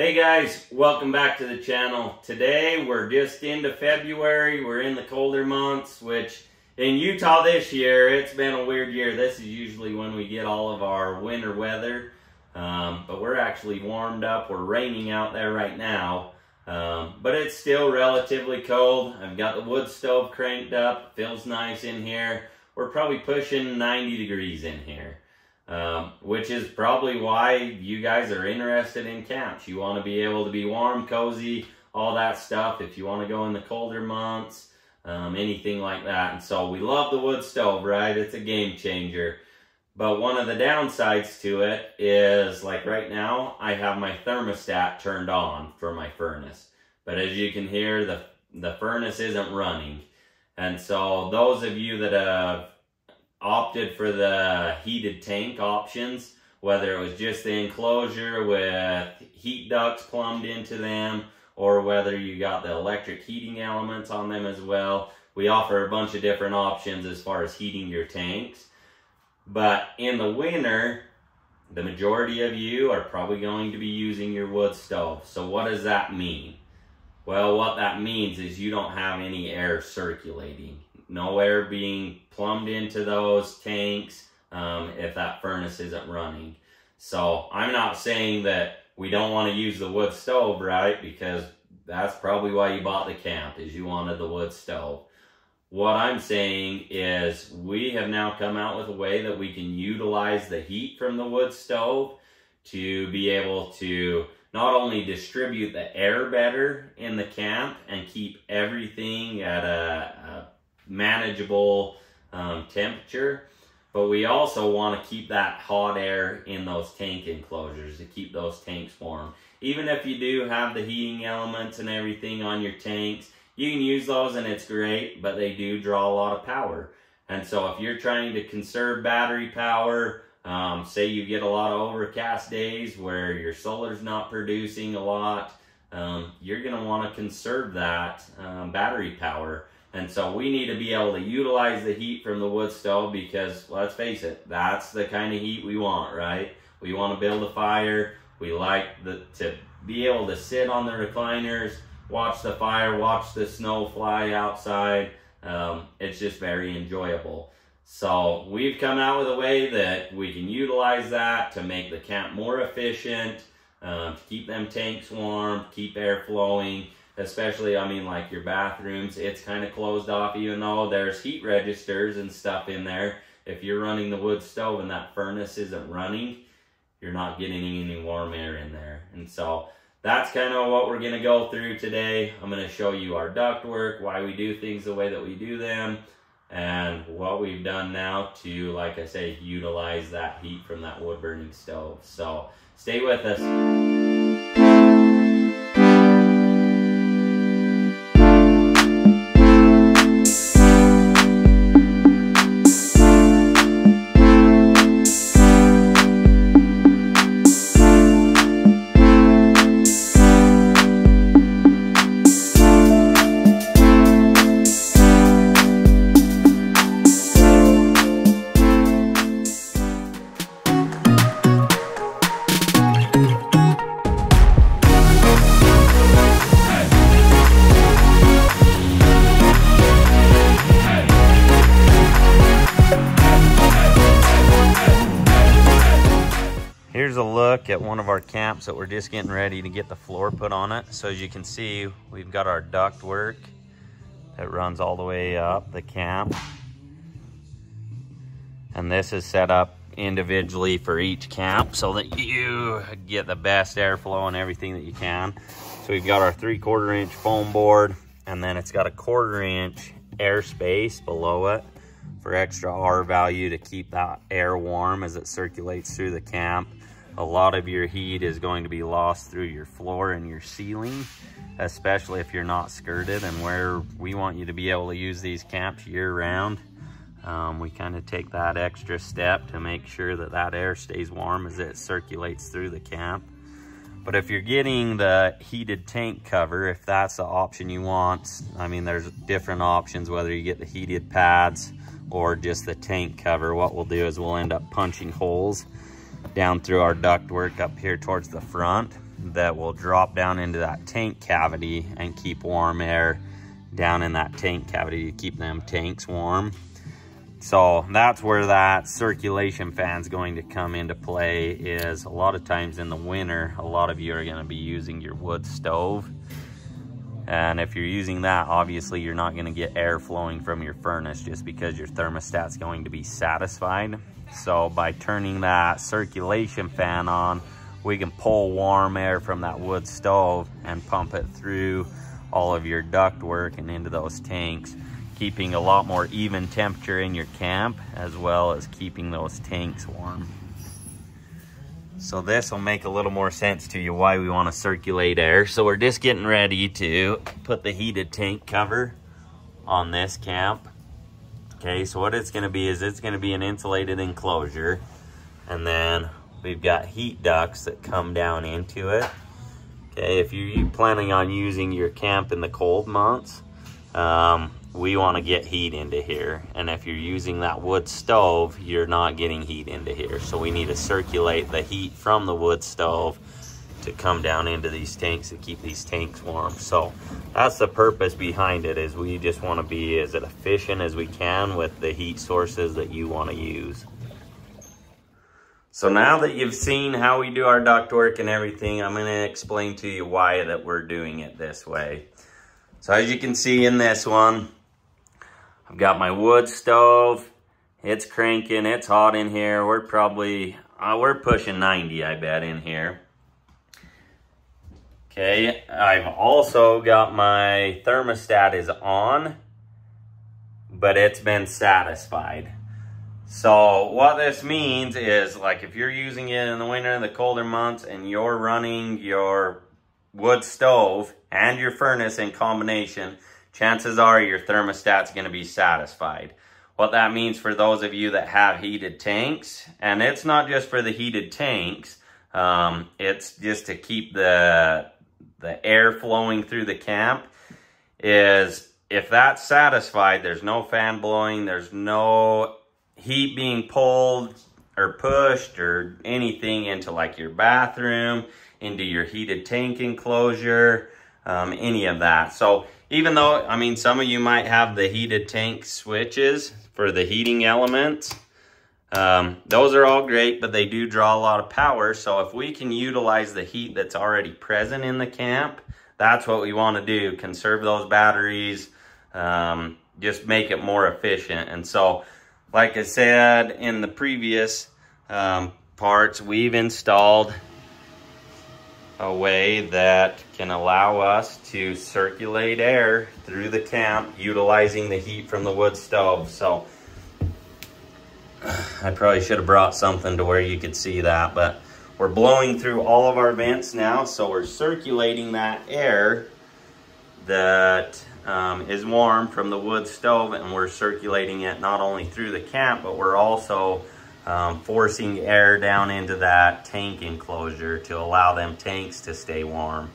Hey guys, welcome back to the channel. Today we're just into February. We're in the colder months, which in Utah this year, it's been a weird year. This is usually when we get all of our winter weather, but we're actually warmed up. We're raining out there right now, but it's still relatively cold. I've got the wood stove cranked up. Feels nice in here. We're probably pushing 90 degrees in here. Which is probably why you guys are interested in camps. You want to be able to be warm, cozy, all that stuff. If you want to go in the colder months, anything like that. And so we love the wood stove, right? It's a game changer. But one of the downsides to it is, like right now, I have my thermostat turned on for my furnace. But as you can hear, the furnace isn't running. And so those of you that have opted for the heated tank options, whether it was just the enclosure with heat ducts plumbed into them, or whether you got the electric heating elements on them as well. We offer a bunch of different options as far as heating your tanks. But in the winter, the majority of you are probably going to be using your wood stove. So what does that mean? Well, what that means is you don't have any air circulating. No air being plumbed into those tanks if that furnace isn't running. So I'm not saying that we don't want to use the wood stove, right? Because that's probably why you bought the camp, is you wanted the wood stove. What I'm saying is we have now come out with a way that we can utilize the heat from the wood stove to be able to not only distribute the air better in the camp and keep everything at a manageable temperature, but we also want to keep that hot air in those tank enclosures to keep those tanks warm. Even if you do have the heating elements and everything on your tanks, you can use those and it's great, but they do draw a lot of power. And so if you're trying to conserve battery power, say you get a lot of overcast days where your solar's not producing a lot, you're going to want to conserve that battery power. And so we need to be able to utilize the heat from the wood stove because, let's face it, that's the kind of heat we want, right? We want to build a fire. We like to be able to sit on the recliners, watch the fire, watch the snow fly outside. It's just very enjoyable. So we've come out with a way that we can utilize that to make the camp more efficient, to keep them tanks warm, keep air flowing. Especially, I mean, like your bathrooms, it's kind of closed off, even though there's heat registers and stuff in there. If you're running the wood stove and that furnace isn't running, you're not getting any warm air in there. And so that's kind of what we're going to go through today. I'm going to show you our ductwork, why we do things the way that we do them, and what we've done now to, like I say, utilize that heat from that wood burning stove. So stay with us. Here's a look at one of our camps that we're just getting ready to get the floor put on it. So as you can see, we've got our duct work that runs all the way up the camp. And this is set up individually for each camp so that you get the best airflow and everything that you can. So we've got our 3/4 inch foam board, and then it's got a 1/4 inch air space below it for extra R value to keep that air warm as it circulates through the camp. A lot of your heat is going to be lost through your floor and your ceiling, especially if you're not skirted. And where we want you to be able to use these camps year round, we kind of take that extra step to make sure that that air stays warm as it circulates through the camp. But if you're getting the heated tank cover, if that's the option you want, I mean, there's different options, whether you get the heated pads or just the tank cover. What we'll do is we'll end up punching holes down through our ductwork up here towards the front. that will drop down into that tank cavity and keep warm air down in that tank cavity to keep them tanks warm. So that's where that circulation fan's going to come into play. Is a lot of times in the winter, a lot of you are going to be using your wood stove. And if you're using that, obviously you're not going to get air flowing from your furnace just because your thermostat's going to be satisfied. So by turning that circulation fan on, we can pull warm air from that wood stove and pump it through all of your ductwork and into those tanks, keeping a lot more even temperature in your camp, as well as keeping those tanks warm. So this will make a little more sense to you why we want to circulate air. So we're just getting ready to put the heated tank cover on this camp. Okay, so what it's going to be is it's going to be an insulated enclosure, and then we've got heat ducts that come down into it. Okay, if you're planning on using your camp in the cold months, we want to get heat into here, and if you're using that wood stove, you're not getting heat into here, so we need to circulate the heat from the wood stove to come down into these tanks to keep these tanks warm. So that's the purpose behind it, is we just want to be as efficient as we can with the heat sources that you want to use. So now that you've seen how we do our ductwork and everything, I'm going to explain to you why that we're doing it this way. So as you can see in this one, I've got my wood stove. It's cranking, it's hot in here. We're probably, we're pushing 90, I bet, in here. Okay, I've also got my thermostat is on, but it's been satisfied. So what this means is, like, if you're using it in the winter and the colder months and you're running your wood stove and your furnace in combination, chances are your thermostat's going to be satisfied. What that means for those of you that have heated tanks, and it's not just for the heated tanks, it's just to keep the air flowing through the camp, is if that's satisfied, there's no fan blowing, there's no heat being pulled or pushed or anything into, like, your bathroom, into your heated tank enclosure, any of that. So even though, I mean, some of you might have the heated tank switches for the heating elements, those are all great, but they do draw a lot of power. So if we can utilize the heat that's already present in the camp, that's what we want to do. Conserve those batteries, just make it more efficient. And so, like I said in the previous parts, we've installed a way that can allow us to circulate air through the camp utilizing the heat from the wood stove. So I probably should have brought something to where you could see that, but we're blowing through all of our vents now, so we're circulating that air that is warm from the wood stove, and we're circulating it not only through the camp, but we're also forcing air down into that tank enclosure to allow them tanks to stay warm.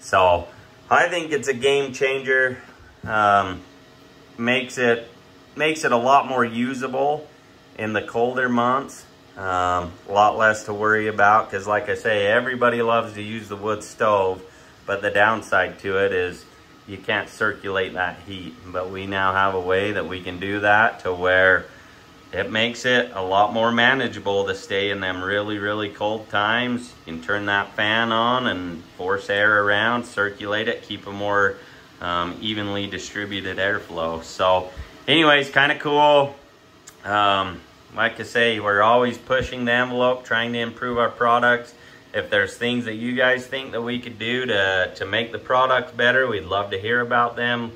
So I think it's a game changer. Makes it a lot more usable in the colder months. A lot less to worry about, because, like I say, everybody loves to use the wood stove, but the downside to it is you can't circulate that heat. But we now have a way that we can do that to where it makes it a lot more manageable to stay in them really, really cold times. You can turn that fan on and force air around, circulate it, keep a more evenly distributed airflow. So anyways, kind of cool. Like I say, we're always pushing the envelope, trying to improve our products. If there's things that you guys think that we could do to make the product better, we'd love to hear about them.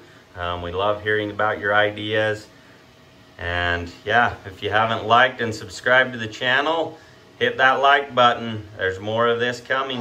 We love hearing about your ideas. And yeah, if you haven't liked and subscribed to the channel, hit that like button. There's more of this coming.